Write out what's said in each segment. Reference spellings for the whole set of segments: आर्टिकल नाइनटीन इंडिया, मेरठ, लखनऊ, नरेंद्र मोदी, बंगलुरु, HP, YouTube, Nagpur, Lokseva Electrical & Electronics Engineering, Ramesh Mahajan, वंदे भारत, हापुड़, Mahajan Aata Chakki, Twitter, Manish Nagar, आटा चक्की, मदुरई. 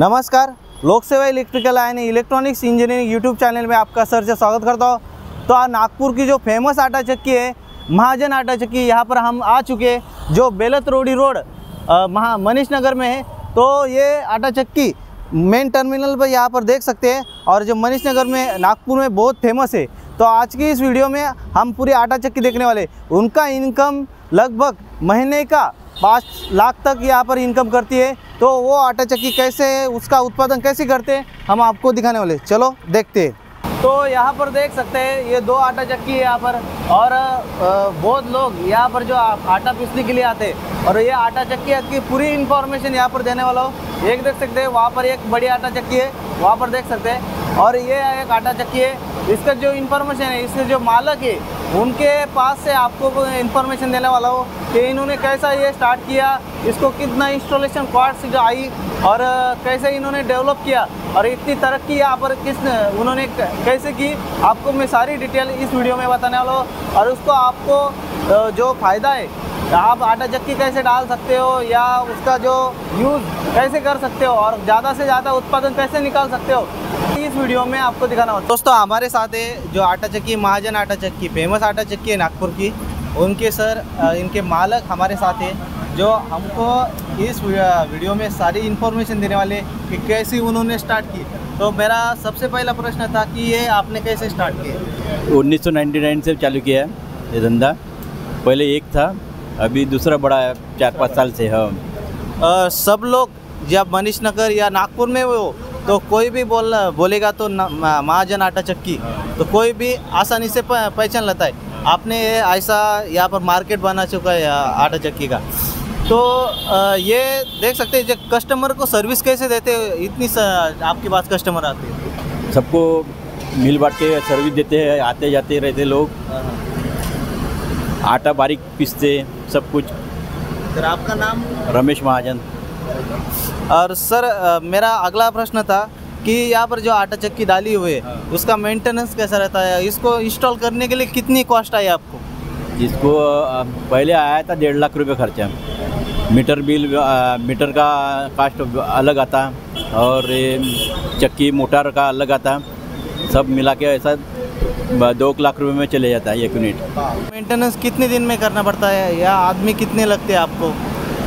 नमस्कार, लोकसेवा इलेक्ट्रिकल यानी इलेक्ट्रॉनिक्स इंजीनियरिंग यूट्यूब चैनल में आपका सर से स्वागत करता हूँ। तो नागपुर की जो फेमस आटा चक्की है, महाजन आटा चक्की, यहाँ पर हम आ चुके हैं जो बेलत रोडी रोड मनीष नगर में है। तो ये आटा चक्की मेन टर्मिनल पर यहाँ पर देख सकते हैं और जो मनीष नगर में नागपुर में बहुत फेमस है। तो आज की इस वीडियो में हम पूरी आटा चक्की देखने वाले। उनका इनकम लगभग महीने का 5 लाख तक यहाँ पर इनकम करती है। तो वो आटा चक्की कैसे है, उसका उत्पादन कैसे करते हैं, हम आपको दिखाने वाले। चलो देखते हैं। तो यहाँ पर देख सकते हैं ये 2 आटा चक्की है यहाँ पर, और बहुत लोग यहाँ पर जो आटा पीसने के लिए आते हैं। और ये आटा चक्की की पूरी इन्फॉर्मेशन यहाँ पर देने वाला हो। एक देख सकते हैं वहाँ पर एक बड़ी आटा चक्की है, वहाँ पर देख सकते हैं, और ये एक आटा चक्की है। इसका जो इन्फॉर्मेशन है, इसके जो मालक है उनके पास से आपको इन्फॉर्मेशन देने वाला हो कि इन्होंने कैसा ये स्टार्ट किया, इसको कितना इंस्टॉलेशन कॉस्ट जो आई और कैसे इन्होंने डेवलप किया और इतनी तरक्की यहाँ पर उन्होंने कैसे की, आपको मैं सारी डिटेल इस वीडियो में बताने वाला हूँ। और उसको आपको जो फ़ायदा है, आप आटा चक्की कैसे डाल सकते हो या उसका जो यूज़ कैसे कर सकते हो और ज़्यादा से ज़्यादा उत्पादन कैसे निकाल सकते हो, इस वीडियो में आपको दिखाना होता है। दोस्तों, हमारे साथ है जो आटा चक्की महाजन आटा चक्की फेमस आटा चक्की है नागपुर की, उनके सर इनके मालक हमारे साथ है जो हमको इस वीडियो में सारी इन्फॉर्मेशन देने वाले कि कैसे उन्होंने स्टार्ट की। तो मेरा सबसे पहला प्रश्न था कि ये आपने कैसे स्टार्ट किया? 1999 से चालू किया है ये धंधा। पहले एक था, अभी दूसरा बड़ा है 4-5 साल से। हाँ, सब लोग जब मनीष नगर या नागपुर में हो तो कोई भी बोलेगा तो महाजन आटा चक्की, तो कोई भी आसानी से पहचान लेता है। आपने ऐसा यहाँ पर मार्केट बना चुका है आटा चक्की का। तो ये देख सकते हैं जब कस्टमर को सर्विस कैसे देते हो, इतनी आपके पास कस्टमर आते हैं? सबको मिल बांट के सर्विस देते हैं, आते जाते रहते लोग, आटा बारीक पीसते सब कुछ। सर, आपका नाम? रमेश महाजन। और सर मेरा अगला प्रश्न था कि यहाँ पर जो आटा चक्की डाली हुई है उसका मेंटेनेंस कैसा रहता है? इसको इंस्टॉल करने के लिए कितनी कॉस्ट आई आपको? इसको पहले आया था 1.5 लाख रुपये खर्चा। मीटर बिल, मीटर का कास्ट अलग आता और चक्की मोटर का अलग आता, सब मिला के ऐसा 2 लाख रुपये में चले जाता है एक यूनिट। मेंटेनेंस कितने दिन में करना पड़ता है या आदमी कितने लगते हैं आपको?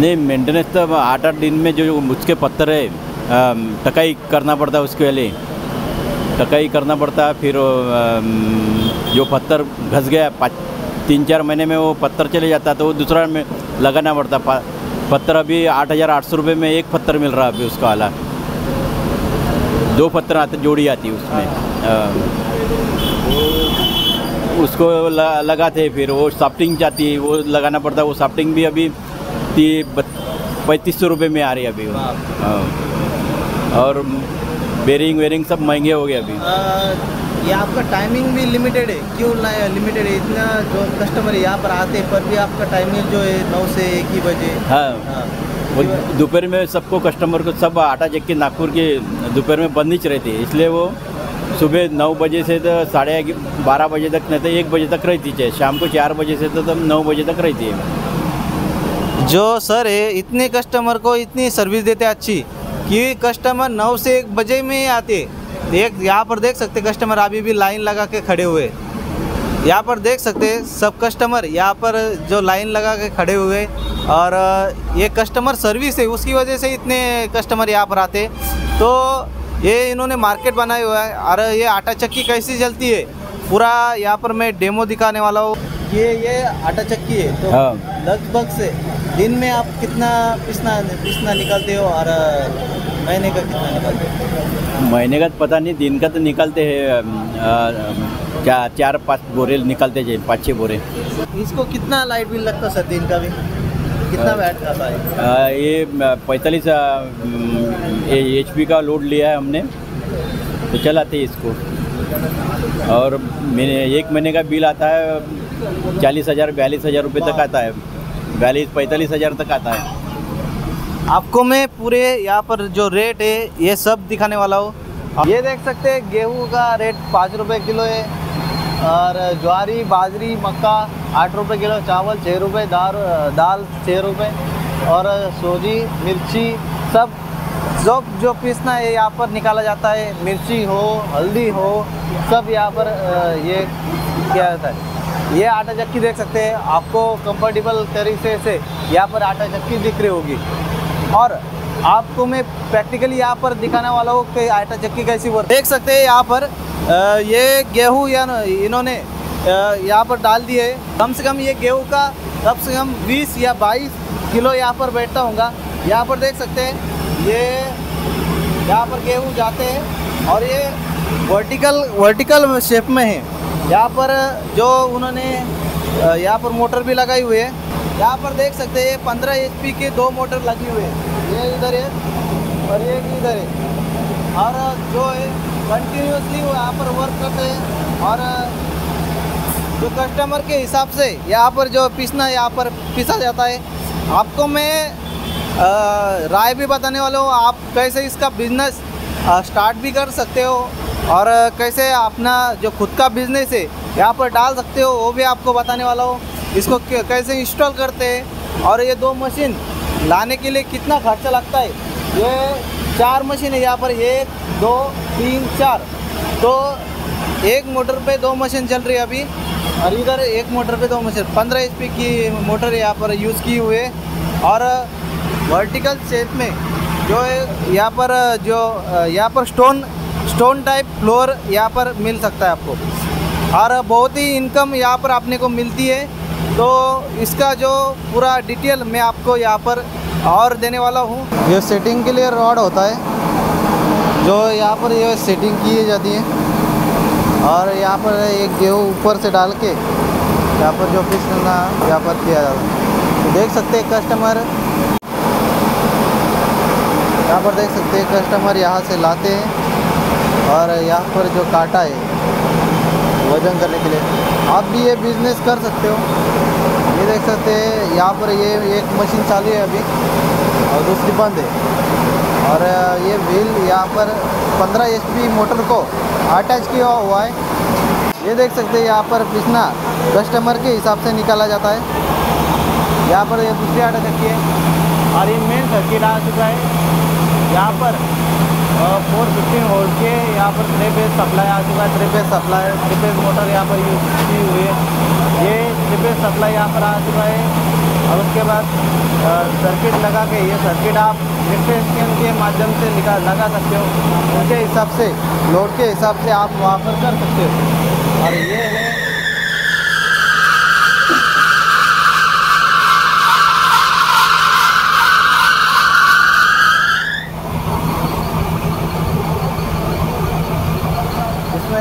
नहीं, मेंटेनेंस तो 8-8 दिन में जो उसके पत्थर है टकाई करना पड़ता है, उसके लिए टकाई करना पड़ता है। फिर जो पत्थर घस गया 3-4 महीने में वो पत्थर चले जाता है, तो वो दूसरा में लगाना पड़ता। पत्थर अभी 8,800 रुपये में एक पत्थर मिल रहा है अभी, उसका आला 2 पत्थर आते, जोड़ी आती उसमें। उसको लगाते, फिर वो साफ्टिंग जाती है, वो लगाना पड़ता है। वो साफ्टिंग भी अभी 3500 रुपये में आ रही है अभी। और बेरिंग वेरिंग सब महंगे हो गए अभी। ये आपका टाइमिंग भी लिमिटेड है, क्यों लिमिटेड है? इतना जो कस्टमर यहाँ पर आते हैं पर भी आपका टाइमिंग जो है 9 से 1 बजे। हाँ, दोपहर में सबको कस्टमर को सब आटा चक्की नागपुर के दोपहर में बंद ही रहती है, इसलिए वो सुबह 9 बजे से तो 12:30 बजे तक, नहीं तो 1 बजे तक रहती है। शाम को 4 बजे से तो 9 बजे तक रहती है। जो सर है इतने कस्टमर को इतनी सर्विस देते हैं अच्छी कि कस्टमर 9 से 1 बजे में आते। एक यहाँ पर देख सकते कस्टमर अभी भी लाइन लगा के खड़े हुए। यहाँ पर देख सकते सब कस्टमर यहाँ पर जो लाइन लगा के खड़े हुए, और ये कस्टमर सर्विस है, उसकी वजह से इतने कस्टमर यहाँ पर आते। तो ये इन्होंने मार्केट बनाया हुआ है। और ये आटा चक्की कैसी चलती है पूरा यहाँ पर मैं डेमो दिखाने वाला हूँ। ये आटा चक्की है तो लगभग से दिन में आप कितना पिसना निकालते हो और महीने का कितना निकालते हो? महीने का तो पता नहीं, दिन का तो निकालते हैं 4-5 बोरे निकालते हैं, 5-6 बोरे। इसको कितना लाइट बिल लगता है सर दिन का भी, कितना बैठ जाता है? ये 45 HP का लोड लिया है हमने तो चलाते इसको। और मेरे 1 महीने का बिल आता है 40,000-42,000 रुपये तक आता है, 42-45,000 तक आता है। आपको मैं पूरे यहाँ पर जो रेट है ये सब दिखाने वाला हूँ। ये देख सकते हैं गेहूँ का रेट 5 रुपये किलो है, और ज्वारी बाजरी मक्का 8 रुपये किलो, चावल 6 रुपये, दाल 6 रुपये, और सूजी मिर्ची सब जो जो पीसना है यहाँ पर निकाला जाता है, मिर्ची हो, हल्दी हो, सब यहाँ पर ये किया जाता है। ये आटा चक्की देख सकते हैं, आपको कंफर्टेबल तरीके से यहाँ पर आटा चक्की दिख रही होगी और आपको मैं प्रैक्टिकली यहाँ पर दिखाने वाला हूँ कि आटा चक्की कैसी वर्क। देख सकते हैं यहाँ पर ये गेहूँ या इन्होंने यहाँ पर डाल दिए, कम से कम ये गेहूँ का कम से कम 20 या 22 किलो यहाँ पर बैठता होगा। यहाँ पर देख सकते हैं ये यहाँ पर गेहूँ जाते हैं और ये वर्टिकल शेप में है। यहाँ पर जो उन्होंने यहाँ पर मोटर भी लगाई हुई है, यहाँ पर देख सकते हैं 15 HP के 2 मोटर लगी हुई है, ये इधर है और ये इधर है, और जो है कंटिन्यूसली वो यहाँ पर वर्क करते हैं और जो कस्टमर के हिसाब से यहाँ पर जो पीसना है यहाँ पर पीसा जाता है। आपको मैं राय भी बताने वाला हूँ, आप कैसे इसका बिजनेस स्टार्ट भी कर सकते हो और कैसे अपना जो खुद का बिजनेस है यहाँ पर डाल सकते हो, वो भी आपको बताने वाला हूँ। इसको कैसे इंस्टॉल करते हैं और ये 2 मशीन लाने के लिए कितना खर्चा लगता है। ये 4 मशीन है यहाँ पर, 1 2 3 4, तो 1 मोटर पे 2 मशीन चल रही है अभी, और इधर 1 मोटर पे 2 मशीन, 15 HP की मोटर यहाँ पर यूज़ की हुई है और वर्टिकल शेप में जो है यहाँ पर स्टोन टाइप फ्लोर यहाँ पर मिल सकता है आपको और बहुत ही इनकम यहाँ पर आपने को मिलती है। तो इसका जो पूरा डिटेल मैं आपको यहाँ पर और देने वाला हूँ। ये सेटिंग के लिए रॉड होता है जो यहाँ पर ये सेटिंग की जाती है और यहाँ पर एक गेहूँ ऊपर से डाल के यहाँ पर जो पीसना यहाँ पर किया जाता है। तो देख सकते हैं कस्टमर यहाँ पर देख सकते हैं कस्टमर यहाँ से लाते हैं और यहाँ पर जो काटा है वजन करने के लिए, आप भी ये बिज़नेस कर सकते हो। ये देख सकते हैं यहाँ पर ये 1 मशीन चालू है अभी और दूसरी बंद है, और ये व्हील यहाँ पर 15 HP मोटर को अटैच किया हुआ है। ये देख सकते हैं यहाँ पर पीसना कस्टमर के हिसाब से निकाला जाता है। यहाँ पर ये दूसरी आटा चक्की है और ये मेन सर्किट आ चुका है। यहाँ पर 415 वोल्ट के यहाँ पर 3 फेज सप्लाई आ चुका है, 3 फेज मोटर यहाँ पर यूज की हुई है, ये 3 फेज सप्लाई यहाँ पर आ चुका है। और उसके बाद सर्किट लगा के ये सर्किट आप इलेक्ट्रीशियन के माध्यम से लगा सकते हो, उनके हिसाब से लोड के हिसाब से आप वहाँ पर कर सकते हो। और ये है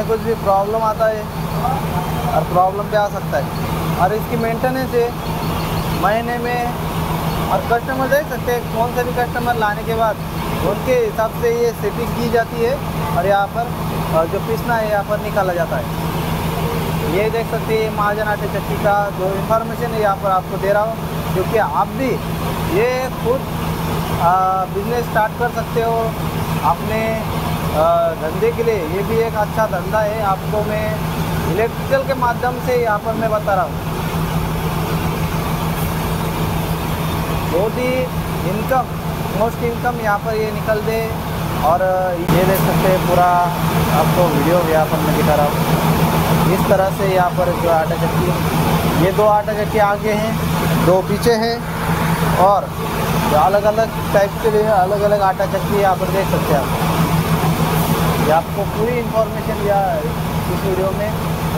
कुछ भी प्रॉब्लम आता है और प्रॉब्लम भी आ सकता है, और इसकी मेंटेनेंस है महीने में। और कस्टमर देख सकते हैं कौन से भी कस्टमर लाने के बाद उनके हिसाब से ये सेटिंग की जाती है और यहाँ पर जो पीसना है यहाँ पर निकाला जाता है। ये देख सकते हैं महाजन आटे चक्की का जो इंफॉर्मेशन है यहाँ पर आपको दे रहा हूँ, क्योंकि आप भी ये खुद बिजनेस स्टार्ट कर सकते हो अपने धंधे के लिए। ये भी एक अच्छा धंधा है, आपको मैं इलेक्ट्रिकल के माध्यम से यहाँ पर मैं बता रहा हूँ। बहुत ही इनकम, मोस्ट इनकम यहाँ पर ये निकल दे। और ये देख सकते हैं पूरा आपको वीडियो यहाँ पर मैं दिखा रहा हूँ। इस तरह से यहाँ पर जो आटा चक्की, ये 2 आटा चक्की आगे हैं, 2 पीछे हैं, और अलग अलग टाइप के लिए अलग अलग आटा चक्की यहाँ पर देख सकते हैं आप। ये आपको पूरी इन्फॉर्मेशन या इस वीडियो में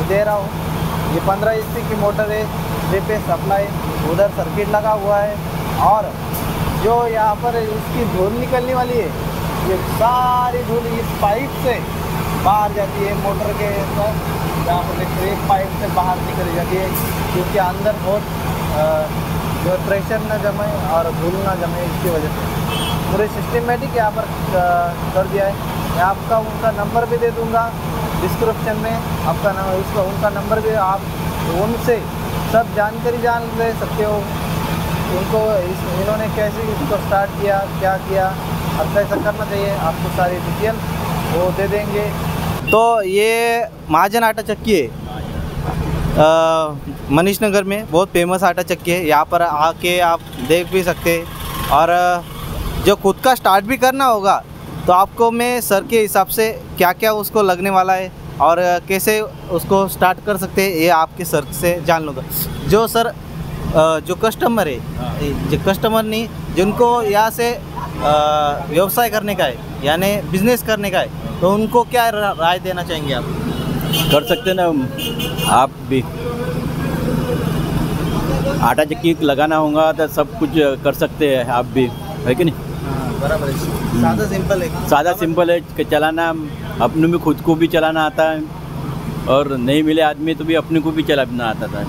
दे रहा हूँ। ये 15 HP की मोटर है, 3 फेज सप्लाई, उधर सर्किट लगा हुआ है, और जो यहाँ पर इसकी धूल निकलने वाली है, ये सारी धूल इस पाइप से बाहर जाती है मोटर के अंदर। यहाँ पर देखिए एक पाइप से बाहर निकल जाती है, क्योंकि अंदर बहुत जो प्रेशर न जमे और धूल ना जमे, इसकी वजह से पूरे सिस्टमेटिक यहाँ पर कर दिया है। मैं आपका उनका नंबर भी दे दूंगा डिस्क्रिप्शन में, आपका उसका उनका नंबर भी, आप उनसे सब जानकारी जान ले सकते हो। उनको इन्होंने कैसे इसको स्टार्ट किया, क्या किया और कैसा करना चाहिए, आपको सारी डिटेल वो दे देंगे। तो ये महाजन आटा चक्की है मनीष नगर में, बहुत फेमस आटा चक्की है। यहाँ पर आके आप देख भी सकते हैं और जो खुद का स्टार्ट भी करना होगा तो आपको मैं सर के हिसाब से क्या क्या उसको लगने वाला है और कैसे उसको स्टार्ट कर सकते हैं ये आपके सर से जान लूँगा। जो सर जो कस्टमर है, जो कस्टमर नहीं जिनको यहाँ से व्यवसाय करने का है यानी बिजनेस करने का है तो उनको क्या राय देना चाहेंगे आप? कर सकते ना आप भी, आटा चक्की लगाना होगा तो सब कुछ कर सकते हैं आप भी, है कि नहीं? बराबर है, सादा सिंपल है, सादा सिंपल है चलाना। अपने में खुद को भी चलाना आता है और नहीं मिले आदमी तो भी अपने को भी चलाना आता था।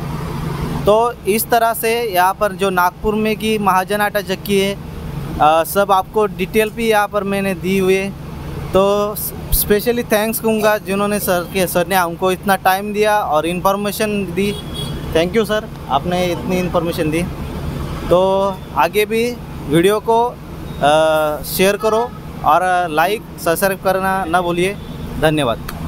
तो इस तरह से यहाँ पर जो नागपुर में की महाजन आटा चक्की है सब आपको डिटेल भी यहाँ पर मैंने दी हुई है। तो स्पेशली थैंक्स कहूँगा जिन्होंने सर ने हमको इतना टाइम दिया और इन्फॉर्मेशन दी। थैंक यू सर, आपने इतनी इन्फॉर्मेशन दी। तो आगे भी वीडियो को शेयर करो और लाइक सब्सक्राइब करना ना भूलिए। धन्यवाद।